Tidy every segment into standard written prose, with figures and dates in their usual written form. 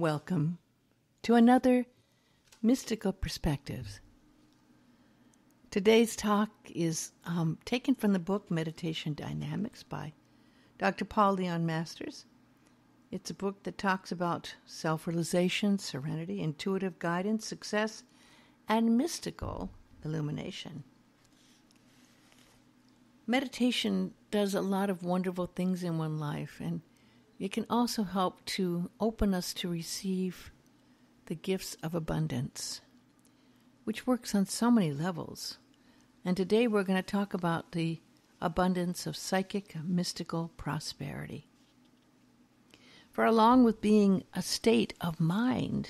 Welcome to another Mystical Perspectives. Today's talk is taken from the book Meditation Dynamics by Dr. Paul Leon Masters. It's a book that talks about self-realization, serenity, intuitive guidance, success, and mystical illumination. Meditation does a lot of wonderful things in one life, and it can also help to open us to receive the gifts of abundance, which works on so many levels. And today we're going to talk about the abundance of psychic, mystical prosperity. For along with being a state of mind,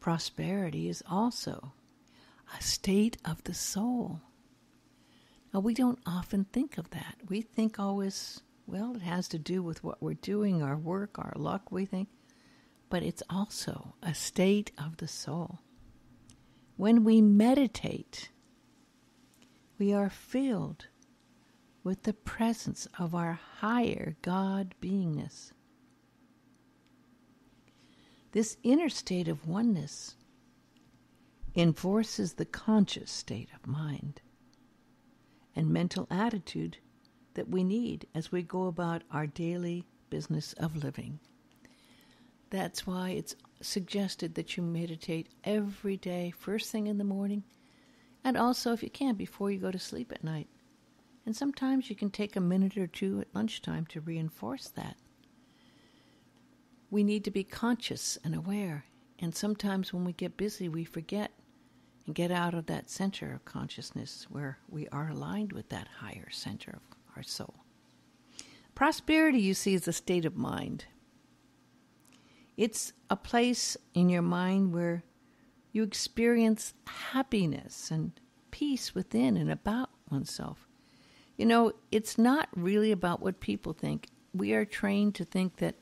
prosperity is also a state of the soul. Now, we don't often think of that. We think always, well, it has to do with what we're doing, our work, our luck, we think. But it's also a state of the soul. When we meditate, we are filled with the presence of our higher God-beingness. This inner state of oneness enforces the conscious state of mind and mental attitude that we need as we go about our daily business of living. That's why it's suggested that you meditate every day, first thing in the morning, and also, if you can, before you go to sleep at night. And sometimes you can take a minute or two at lunchtime to reinforce that. We need to be conscious and aware, and sometimes when we get busy, we forget and get out of that center of consciousness where we are aligned with that higher center of our soul. Prosperity, you see, is a state of mind. It's a place in your mind where you experience happiness and peace within and about oneself. You know, it's not really about what people think. We are trained to think that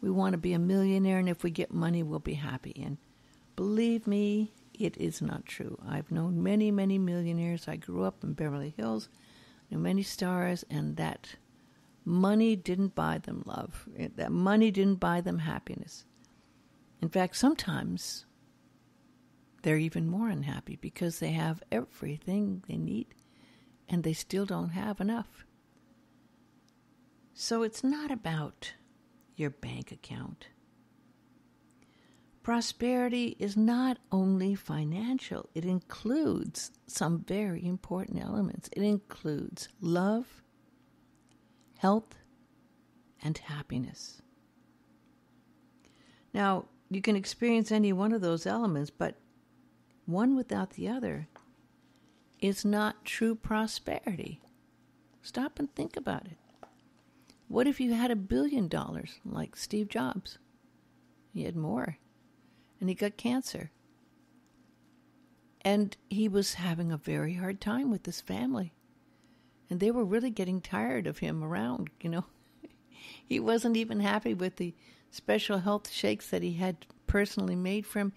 we want to be a millionaire, and if we get money, we'll be happy. And believe me, it is not true. I've known many, many millionaires. I grew up in Beverly Hills, knew many stars, and that money didn't buy them love. That money didn't buy them happiness. In fact, sometimes they're even more unhappy because they have everything they need, and they still don't have enough. So it's not about your bank account. Prosperity is not only financial. It includes some very important elements. It includes love, health, and happiness. Now, you can experience any one of those elements, but one without the other is not true prosperity. Stop and think about it. What if you had $1 billion like Steve Jobs? He had more. And he got cancer. And he was having a very hard time with his family. And they were really getting tired of him around, you know. He wasn't even happy with the special health shakes that he had personally made for him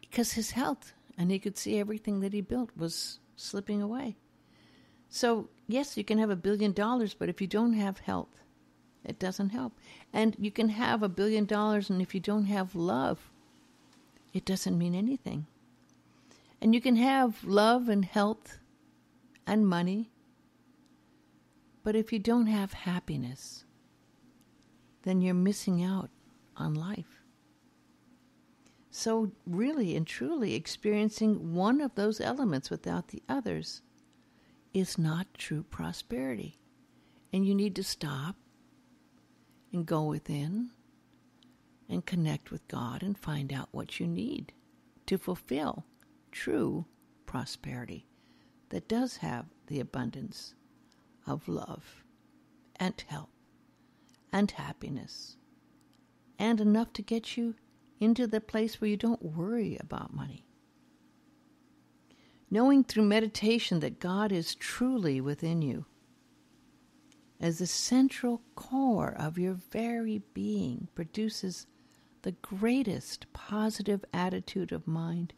because his health, and he could see everything that he built was slipping away. So, yes, you can have $1 billion, but if you don't have health, it doesn't help. And you can have $1 billion, and if you don't have love, it doesn't mean anything. And you can have love and health and money, but if you don't have happiness, then you're missing out on life. So really and truly experiencing one of those elements without the others is not true prosperity. And you need to stop and go within and connect with God and find out what you need to fulfill true prosperity that does have the abundance of love and health and happiness and enough to get you into the place where you don't worry about money. Knowing through meditation that God is truly within you as the central core of your very being produces the greatest positive attitude of mind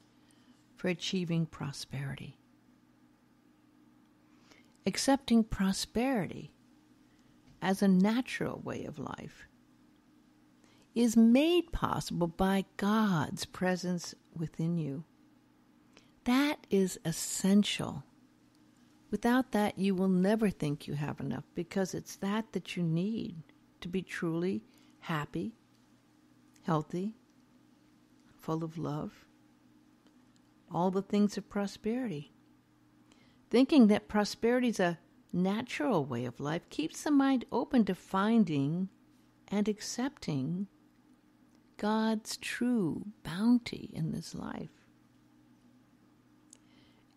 for achieving prosperity. Accepting prosperity as a natural way of life is made possible by God's presence within you. That is essential. Without that, you will never think you have enough, because it's that you need to be truly happy, healthy, full of love, all the things of prosperity. Thinking that prosperity is a natural way of life keeps the mind open to finding and accepting God's true bounty in this life.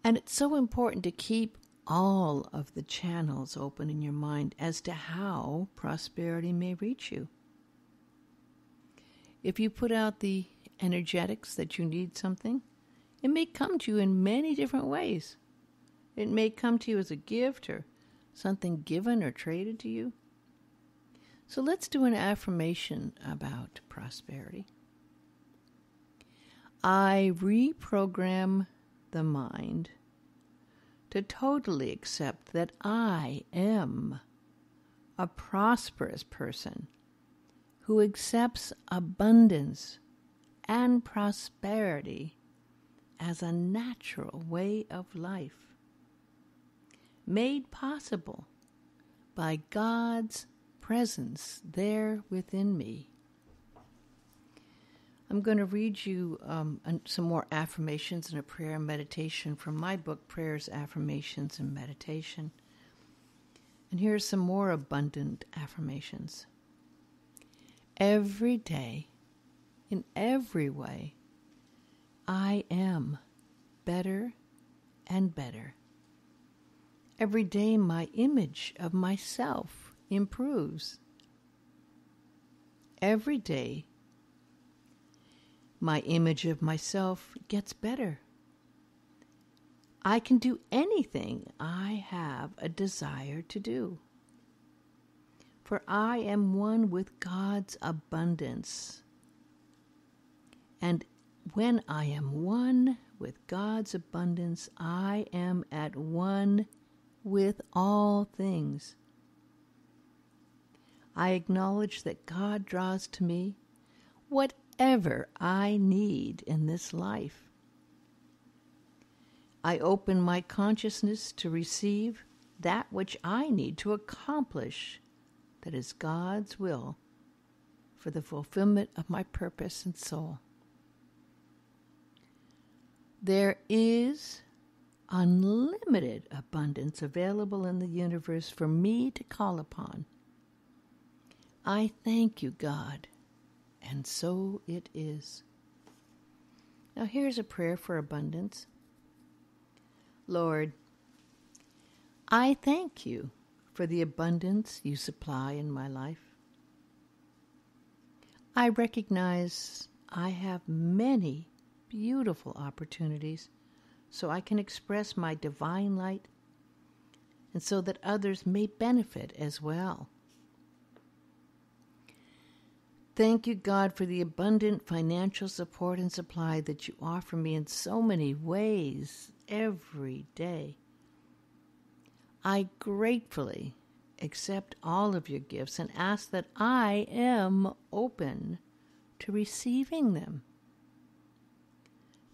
And it's so important to keep all of the channels open in your mind as to how prosperity may reach you. If you put out the energetics that you need something, it may come to you in many different ways. It may come to you as a gift or something given or traded to you. So let's do an affirmation about prosperity. I reprogram the mind to totally accept that I am a prosperous person who accepts abundance and prosperity as a natural way of life, made possible by God's presence there within me. I'm going to read you some more affirmations and a prayer and meditation from my book, Prayers, Affirmations, and Meditation. And here's some more abundant affirmations. Every day, in every way, I am better and better. Every day my image of myself improves. Every day my image of myself gets better. I can do anything I have a desire to do, for I am one with God's abundance. And when I am one with God's abundance, I am at one with all things. I acknowledge that God draws to me whatever I need in this life. I open my consciousness to receive that which I need to accomplish that is God's will for the fulfillment of my purpose and soul. There is unlimited abundance available in the universe for me to call upon. I thank you, God. And so it is. Now here's a prayer for abundance. Lord, I thank you for the abundance you supply in my life. I recognize I have many beautiful opportunities so I can express my divine light and so that others may benefit as well. Thank you, God, for the abundant financial support and supply that you offer me in so many ways every day. I gratefully accept all of your gifts and ask that I am open to receiving them.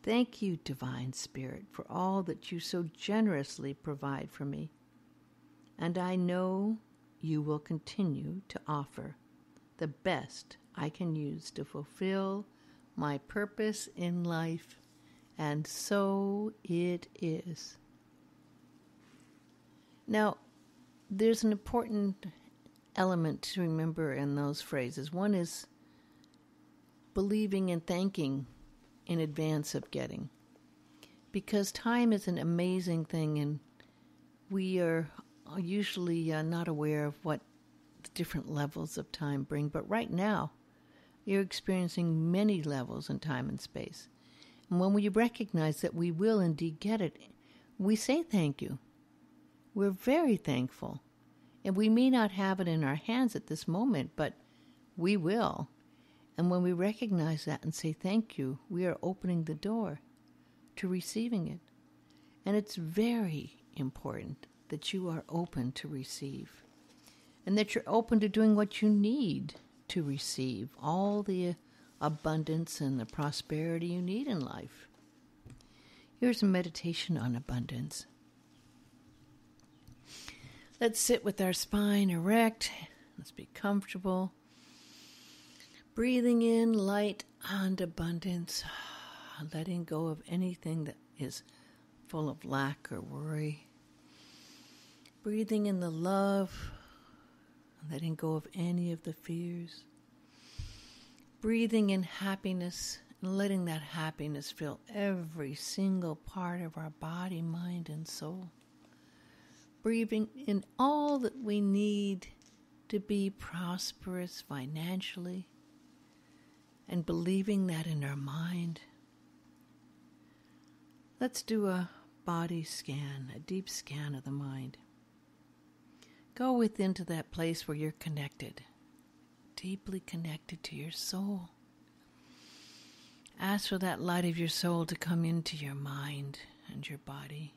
Thank you, Divine Spirit, for all that you so generously provide for me, and I know you will continue to offer the best I can use to fulfill my purpose in life, and so it is. Now, there's an important element to remember in those phrases. One is believing and thanking in advance of getting, because time is an amazing thing, and we are usually not aware of what the different levels of time bring. But right now, you're experiencing many levels in time and space. And when we recognize that we will indeed get it, we say thank you. We're very thankful. And we may not have it in our hands at this moment, but we will. And when we recognize that and say thank you, we are opening the door to receiving it. And it's very important that you are open to receive, and that you're open to doing what you need to receive all the abundance and the prosperity you need in life. Here's a meditation on abundance. Let's sit with our spine erect. Let's be comfortable. Breathing in light and abundance. Letting go of anything that is full of lack or worry. Breathing in the love. Letting go of any of the fears. Breathing in happiness and letting that happiness fill every single part of our body, mind, and soul. Breathing in all that we need to be prosperous financially and believing that in our mind. Let's do a body scan, a deep scan of the mind. Go within to that place where you're connected, deeply connected to your soul. Ask for that light of your soul to come into your mind and your body.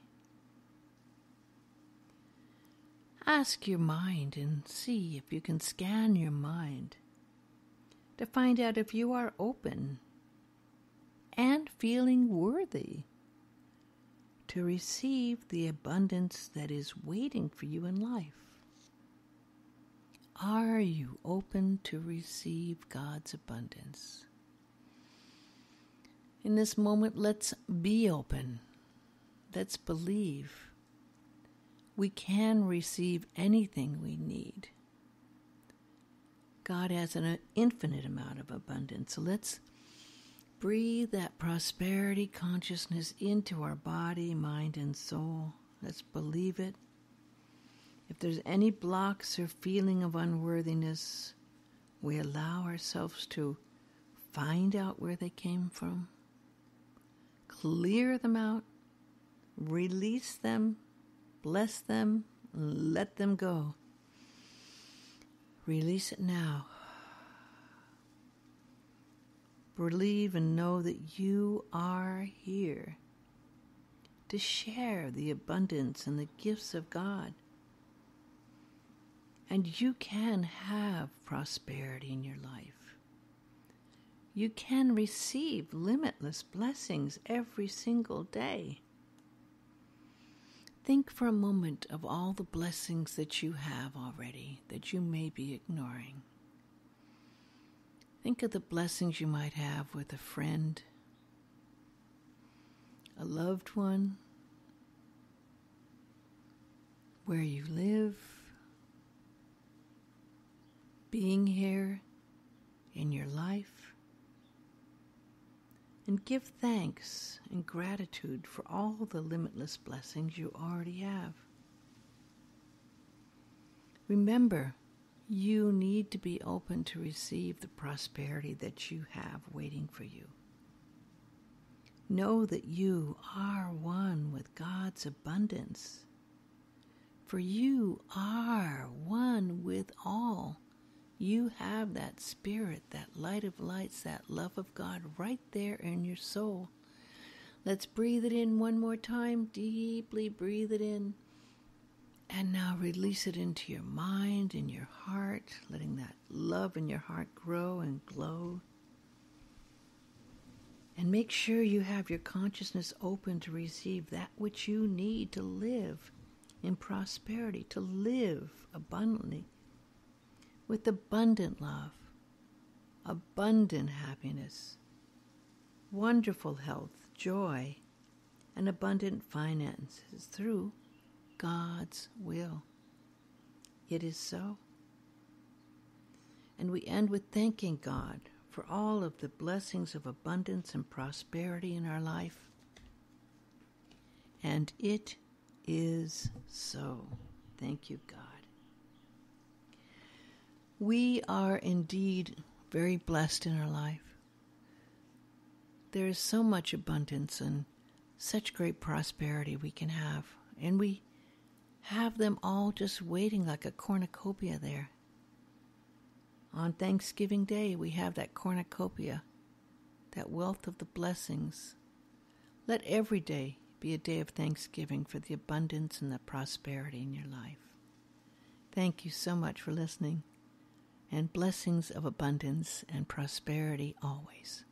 Ask your mind and see if you can scan your mind to find out if you are open and feeling worthy to receive the abundance that is waiting for you in life. Are you open to receive God's abundance? In this moment, let's be open. Let's believe we can receive anything we need. God has an infinite amount of abundance. So let's breathe that prosperity consciousness into our body, mind, and soul. Let's believe it. If there's any blocks or feeling of unworthiness, we allow ourselves to find out where they came from. Clear them out, release them, bless them, and let them go. Release it now. Believe and know that you are here to share the abundance and the gifts of God. And you can have prosperity in your life. You can receive limitless blessings every single day. Think for a moment of all the blessings that you have already that you may be ignoring. Think of the blessings you might have with a friend, a loved one, where you live, being here in your life. And give thanks and gratitude for all the limitless blessings you already have. Remember, you need to be open to receive the prosperity that you have waiting for you. Know that you are one with God's abundance, for you are one with all. You have that spirit, that light of lights, that love of God right there in your soul. Let's breathe it in one more time. Deeply breathe it in. And now release it into your mind and your heart, letting that love in your heart grow and glow. And make sure you have your consciousness open to receive that which you need to live in prosperity, to live abundantly, with abundant love, abundant happiness, wonderful health, joy, and abundant finances through God's will. It is so. And we end with thanking God for all of the blessings of abundance and prosperity in our life. And it is so. Thank you, God. We are indeed very blessed in our life. There is so much abundance and such great prosperity we can have. And we have them all just waiting like a cornucopia there. On Thanksgiving Day, we have that cornucopia, that wealth of the blessings. Let every day be a day of thanksgiving for the abundance and the prosperity in your life. Thank you so much for listening. and blessings of abundance and prosperity always.